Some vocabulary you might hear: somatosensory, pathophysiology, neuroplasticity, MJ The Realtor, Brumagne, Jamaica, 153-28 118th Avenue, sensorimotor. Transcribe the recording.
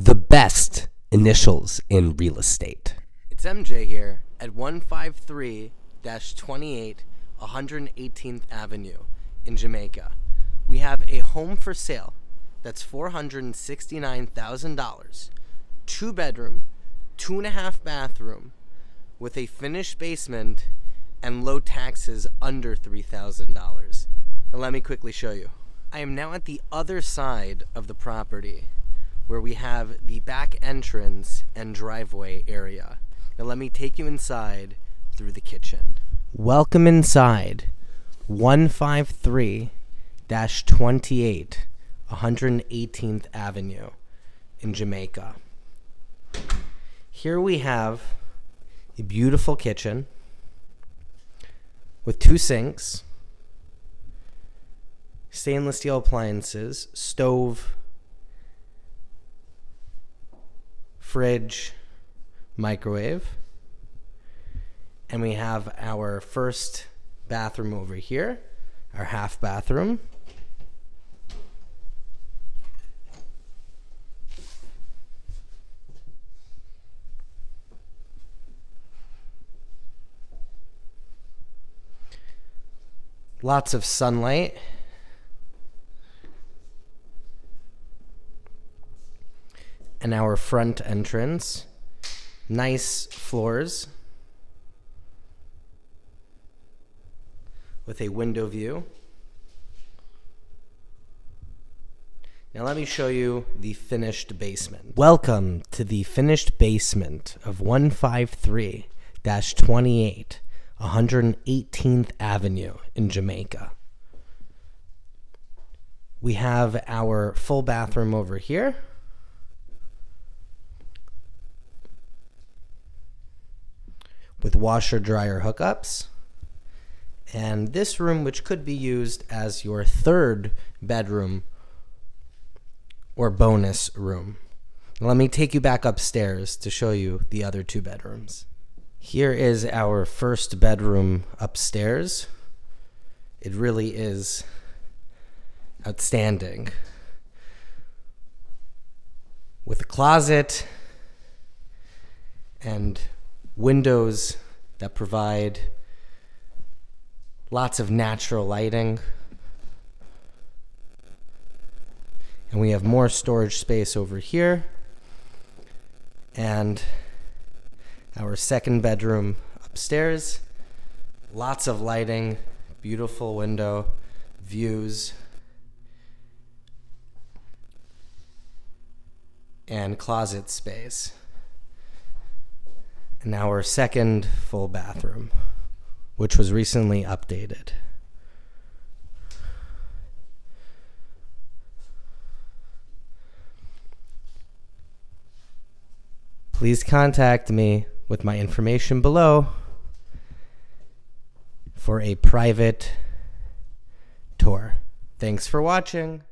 The best initials in real estate. It's MJ here at 153-28 118th Avenue in Jamaica. We have a home for sale that's $469,000, 2-bedroom, 2.5-bathroom, with a finished basement and low taxes under $3,000. And let me quickly show you. I am now at the other side of the property where we have the back entrance and driveway area. Now let me take you inside through the kitchen. Welcome inside 153-28 118th Avenue in Jamaica. Here we have a beautiful kitchen with 2 sinks, stainless steel appliances, stove, fridge, microwave, and we have our first bathroom over here, our half bathroom. Lots of sunlight. And our front entrance. Nice floors with a window view. Now let me show you the finished basement. Welcome to the finished basement of 153-28. 118th Avenue in Jamaica. We have our full bathroom over here. With washer dryer hookups. And this room, which could be used as your 3rd bedroom or bonus room. Let me take you back upstairs to show you the other 2 bedrooms. Here is our first bedroom upstairs. It really is outstanding. With a closet and windows that provide lots of natural lighting. And we have more storage space over here. And our 2nd bedroom upstairs, lots of lighting, beautiful window, views, and closet space. And our 2nd full bathroom, which was recently updated. Please contact me with my information below for a private tour. Thanks for watching.